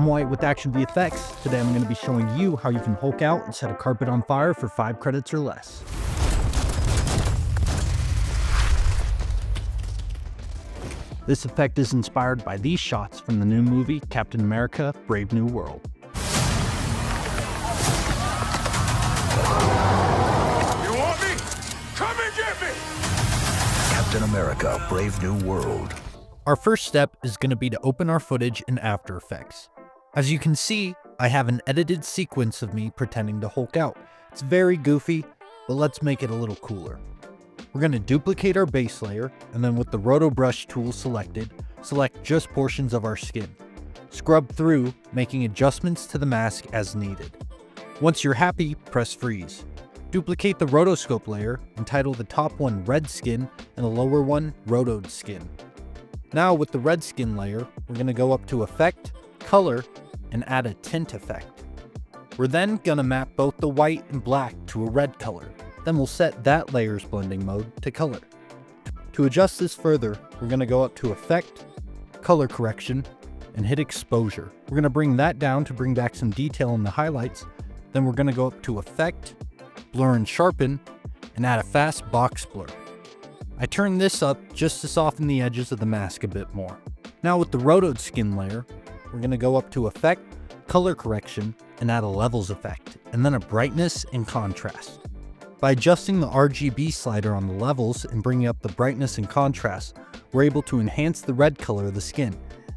I'm White with Action VFX. Today I'm going to be showing you how you can Hulk out and set a carpet on fire for 5 credits or less. This effect is inspired by these shots from the new movie Captain America: Brave New World. You want me? Come and get me! Captain America: Brave New World. Our first step is going to be to open our footage in After Effects. As you can see, I have an edited sequence of me pretending to Hulk out. It's very goofy, but let's make it a little cooler. We're going to duplicate our base layer, and then with the Roto Brush tool selected, select just portions of our skin. Scrub through, making adjustments to the mask as needed. Once you're happy, press freeze. Duplicate the rotoscope layer and title the top one Red Skin and the lower one Rotoed Skin. Now with the red skin layer, we're going to go up to Effect, Color, and add a Tint effect. We're then going to map both the white and black to a red color. Then we'll set that layer's blending mode to Color. To adjust this further, we're going to go up to Effect, Color Correction, and hit Exposure. We're going to bring that down to bring back some detail in the highlights. Then we're going to go up to Effect, Blur and Sharpen, and add a fast box blur. I turned this up just to soften the edges of the mask a bit more. Now with the rotoed skin layer, we're going to go up to Effect, Color Correction, and add a levels effect, and then a brightness and contrast. By adjusting the RGB slider on the levels and bringing up the brightness and contrast, we're able to enhance the red color of the skin.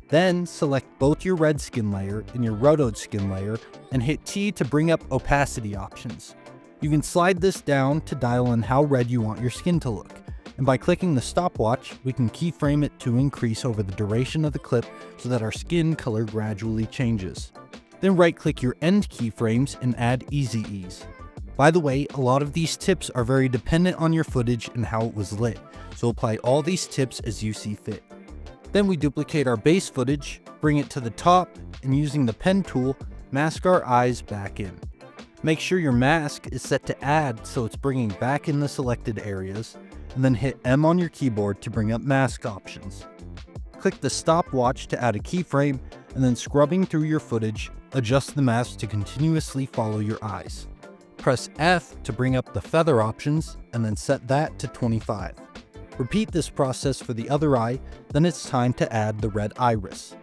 Then select both your red skin layer and your rotoed skin layer and hit T to bring up opacity options. You can slide this down to dial in how red you want your skin to look. And by clicking the stopwatch, we can keyframe it to increase over the duration of the clip so that our skin color gradually changes. Then right-click your end keyframes and add Easy Ease. By the way, a lot of these tips are very dependent on your footage and how it was lit, so apply all these tips as you see fit. Then we duplicate our base footage, bring it to the top, and using the pen tool, mask our eyes back in. Make sure your mask is set to add so it's bringing back in the selected areas, and then hit M on your keyboard to bring up mask options. Click the stopwatch to add a keyframe, and then scrubbing through your footage, adjust the mask to continuously follow your eyes. Press F to bring up the feather options, and then set that to 25. Repeat this process for the other eye, then it's time to add the red iris.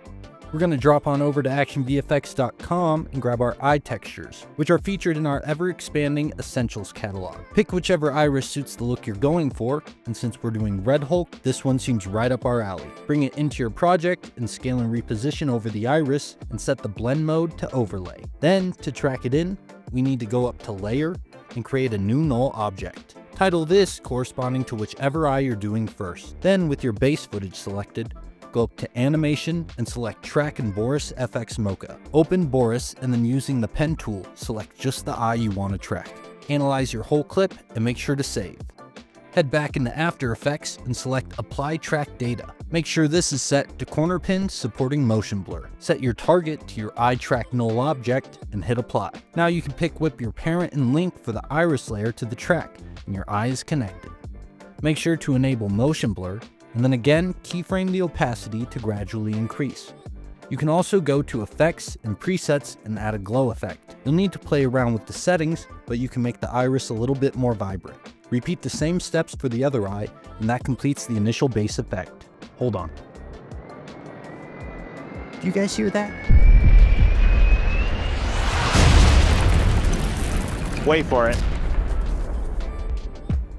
We're going to drop on over to actionvfx.com and grab our eye textures, which are featured in our ever-expanding Essentials catalog. Pick whichever iris suits the look you're going for, and since we're doing Red Hulk, this one seems right up our alley. Bring it into your project and scale and reposition over the iris and set the blend mode to overlay. Then, to track it in, we need to go up to Layer and create a new null object. Title this corresponding to whichever eye you're doing first. Then, with your base footage selected, go up to Animation and select Track in Boris FX Mocha. Open Boris and then using the pen tool, select just the eye you want to track. Analyze your whole clip and make sure to save. Head back into After Effects and select Apply Track Data. Make sure this is set to corner pin supporting motion blur. Set your target to your eye track null object and hit Apply. Now you can pick whip your parent and link for the iris layer to the track and your eye is connected. Make sure to enable motion blur and then again, keyframe the opacity to gradually increase. You can also go to Effects and Presets and add a glow effect. You'll need to play around with the settings, but you can make the iris a little bit more vibrant. Repeat the same steps for the other eye, and that completes the initial base effect. Hold on. Do you guys hear that? Wait for it.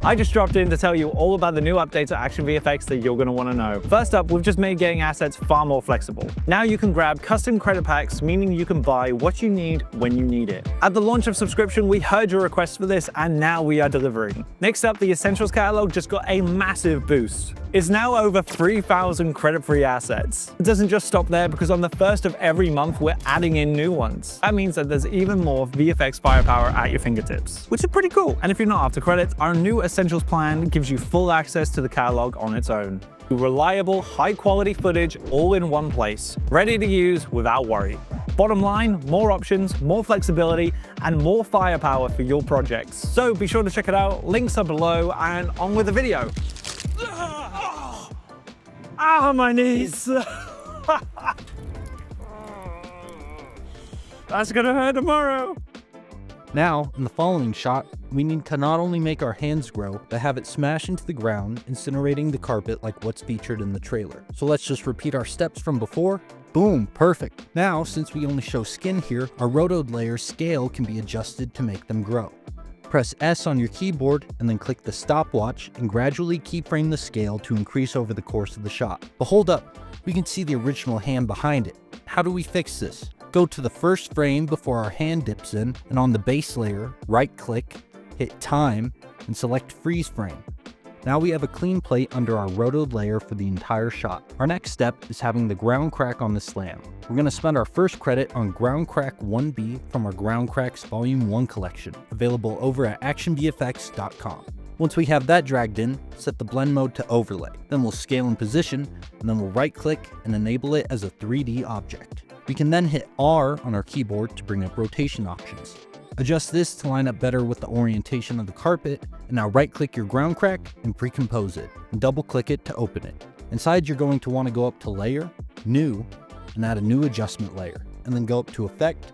I just dropped in to tell you all about the new updates at Action VFX that you're going to want to know. First up, we've just made getting assets far more flexible. Now you can grab custom credit packs, meaning you can buy what you need when you need it. At the launch of subscription, we heard your requests for this, and now we are delivering. Next up, the Essentials catalog just got a massive boost. It's now over 3,000 credit-free assets. It doesn't just stop there because on the first of every month, we're adding in new ones. That means that there's even more VFX firepower at your fingertips, which is pretty cool. And if you're not after credits, our new Essentials plan gives you full access to the catalog on its own. Reliable, high-quality footage all in one place, ready to use without worry. Bottom line, more options, more flexibility, and more firepower for your projects. So be sure to check it out, links are below, and on with the video. Ah, my knees! That's gonna hurt tomorrow. Now, in the following shot, we need to not only make our hands grow, but have it smash into the ground, incinerating the carpet like what's featured in the trailer. So let's just repeat our steps from before. Boom, perfect. Now, since we only show skin here, our rotoed layer's scale can be adjusted to make them grow. Press S on your keyboard and then click the stopwatch and gradually keyframe the scale to increase over the course of the shot. But hold up, we can see the original hand behind it. How do we fix this? Go to the first frame before our hand dips in, and on the base layer, right click, hit time, and select freeze frame. Now we have a clean plate under our rotoed layer for the entire shot. Our next step is having the ground crack on the slam. We're going to spend our first credit on Ground Crack 1B from our Ground Cracks Volume 1 collection, available over at actionvfx.com. Once we have that dragged in, set the blend mode to overlay. Then we'll scale in position, and then we'll right click and enable it as a 3D object. We can then hit R on our keyboard to bring up rotation options. Adjust this to line up better with the orientation of the carpet, and now right-click your ground crack and pre-compose it, and double-click it to open it. Inside, you're going to want to go up to Layer, New, and add a new adjustment layer, and then go up to Effect,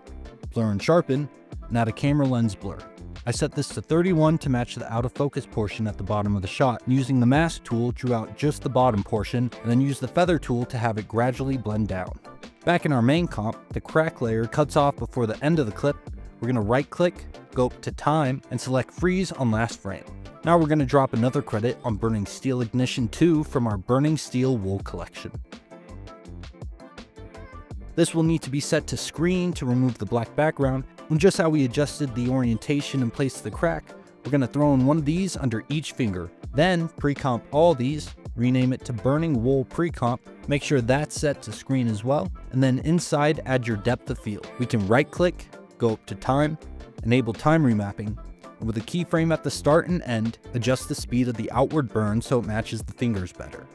Blur and Sharpen, and add a camera lens blur. I set this to 31 to match the out-of-focus portion at the bottom of the shot, and using the Mask tool, drew out just the bottom portion, and then use the Feather tool to have it gradually blend down. Back in our main comp, the crack layer cuts off before the end of the clip. We're going to right-click, go up to Time, and select Freeze on last frame. Now we're going to drop another credit on Burning Steel Ignition 2 from our Burning Steel Wool collection. This will need to be set to Screen to remove the black background, and just how we adjusted the orientation and placed the crack, we're going to throw in one of these under each finger. Then, pre-comp all these, rename it to Burning Wool Pre-Comp, make sure that's set to Screen as well, and then inside add your depth of field. We can right-click, go up to Time, enable time remapping, and with a keyframe at the start and end, adjust the speed of the outward burn so it matches the fingers better.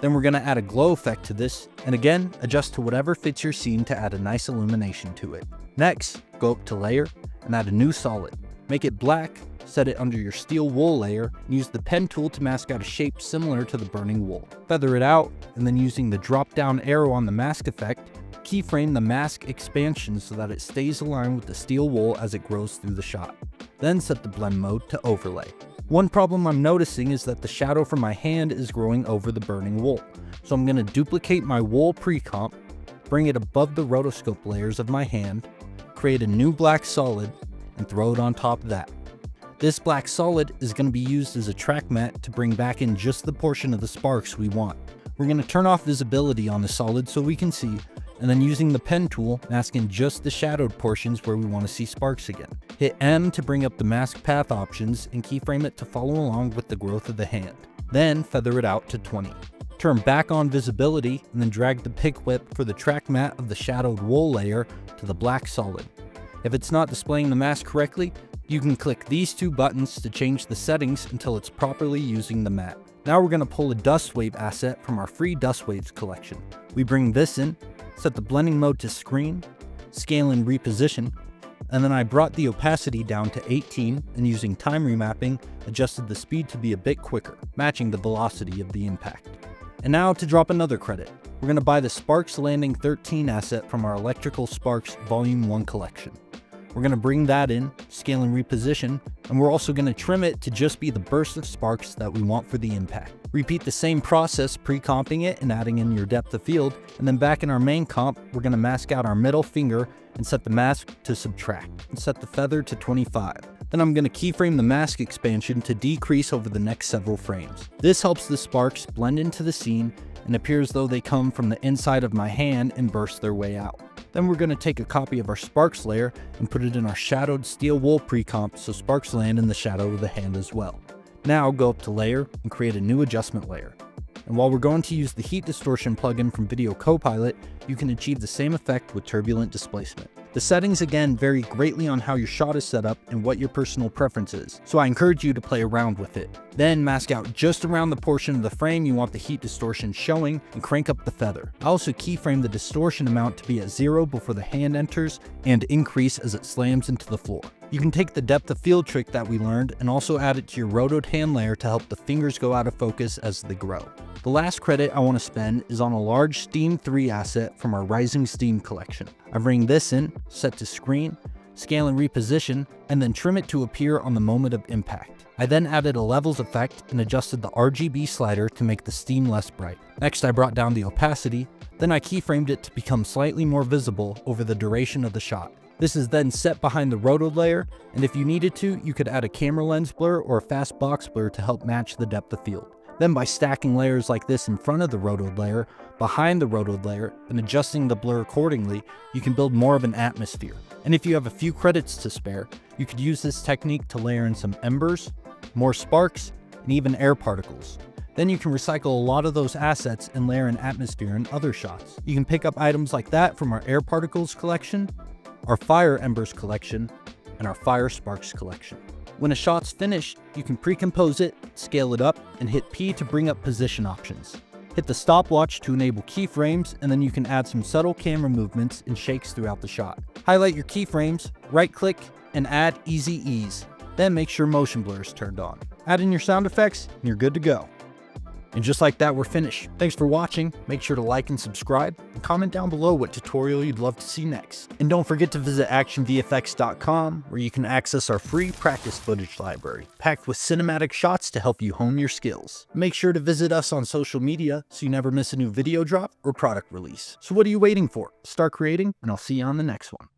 Then we're going to add a glow effect to this, and again, adjust to whatever fits your scene to add a nice illumination to it. Next, go up to Layer, and add a new solid. Make it black, set it under your steel wool layer, and use the pen tool to mask out a shape similar to the burning wool. Feather it out, and then using the drop-down arrow on the mask effect, keyframe the mask expansion so that it stays aligned with the steel wool as it grows through the shot. Then set the blend mode to overlay. One problem I'm noticing is that the shadow from my hand is growing over the burning wool, so I'm going to duplicate my wool pre-comp, bring it above the rotoscope layers of my hand, create a new black solid, and throw it on top of that. This black solid is going to be used as a track mat to bring back in just the portion of the sparks we want. We're going to turn off visibility on the solid so we can see, and then using the pen tool, masking just the shadowed portions where we want to see sparks again. Hit M to bring up the mask path options and keyframe it to follow along with the growth of the hand. Then feather it out to 20. Turn back on visibility and then drag the pick whip for the track mat of the shadowed wool layer to the black solid. If it's not displaying the mask correctly, you can click these two buttons to change the settings until it's properly using the mat. Now we're going to pull a dust wave asset from our free dust waves collection. We bring this in, set the blending mode to Screen, Scale and Reposition, and then I brought the opacity down to 18 and using time remapping, adjusted the speed to be a bit quicker, matching the velocity of the impact. And now to drop another credit, we're going to buy the Sparks Landing 13 asset from our Electrical Sparks Volume 1 collection. We're going to bring that in, scale and reposition, and we're also going to trim it to just be the burst of sparks that we want for the impact. Repeat the same process, pre-comping it and adding in your depth of field, and then back in our main comp, we're going to mask out our middle finger and set the mask to subtract, and set the feather to 25. Then I'm going to keyframe the mask expansion to decrease over the next several frames. This helps the sparks blend into the scene and appear as though they come from the inside of my hand and burst their way out. Then we're going to take a copy of our sparks layer and put it in our shadowed steel wool pre-comp so sparks land in the shadow of the hand as well. Now go up to Layer and create a new adjustment layer. And while we're going to use the heat distortion plugin from Video Copilot, you can achieve the same effect with turbulent displacement. The settings again vary greatly on how your shot is set up and what your personal preference is, so I encourage you to play around with it. Then mask out just around the portion of the frame you want the heat distortion showing and crank up the feather. I also keyframe the distortion amount to be at 0 before the hand enters and increase as it slams into the floor. You can take the depth of field trick that we learned and also add it to your rotoed hand layer to help the fingers go out of focus as they grow. The last credit I want to spend is on a large Steam 3 asset from our Rising Steam collection. I bring this in, set to screen, scale and reposition, and then trim it to appear on the moment of impact. I then added a levels effect and adjusted the RGB slider to make the steam less bright. Next, I brought down the opacity, then I keyframed it to become slightly more visible over the duration of the shot. This is then set behind the roto layer, and if you needed to, you could add a camera lens blur or a fast box blur to help match the depth of field. Then by stacking layers like this in front of the roto layer, behind the roto layer, and adjusting the blur accordingly, you can build more of an atmosphere. And if you have a few credits to spare, you could use this technique to layer in some embers, more sparks, and even air particles. Then you can recycle a lot of those assets and layer an atmosphere in other shots. You can pick up items like that from our air particles collection, our fire embers collection, and our fire sparks collection. When a shot's finished, you can pre-compose it, scale it up, and hit P to bring up position options. Hit the stopwatch to enable keyframes, and then you can add some subtle camera movements and shakes throughout the shot. Highlight your keyframes, right-click, and add Easy Ease. Then make sure motion blur is turned on. Add in your sound effects, and you're good to go. And just like that, we're finished. Thanks for watching. Make sure to like and subscribe, and comment down below what tutorial you'd love to see next. And don't forget to visit actionvfx.com, where you can access our free practice footage library, packed with cinematic shots to help you hone your skills. Make sure to visit us on social media so you never miss a new video drop or product release. So what are you waiting for? Start creating, and I'll see you on the next one.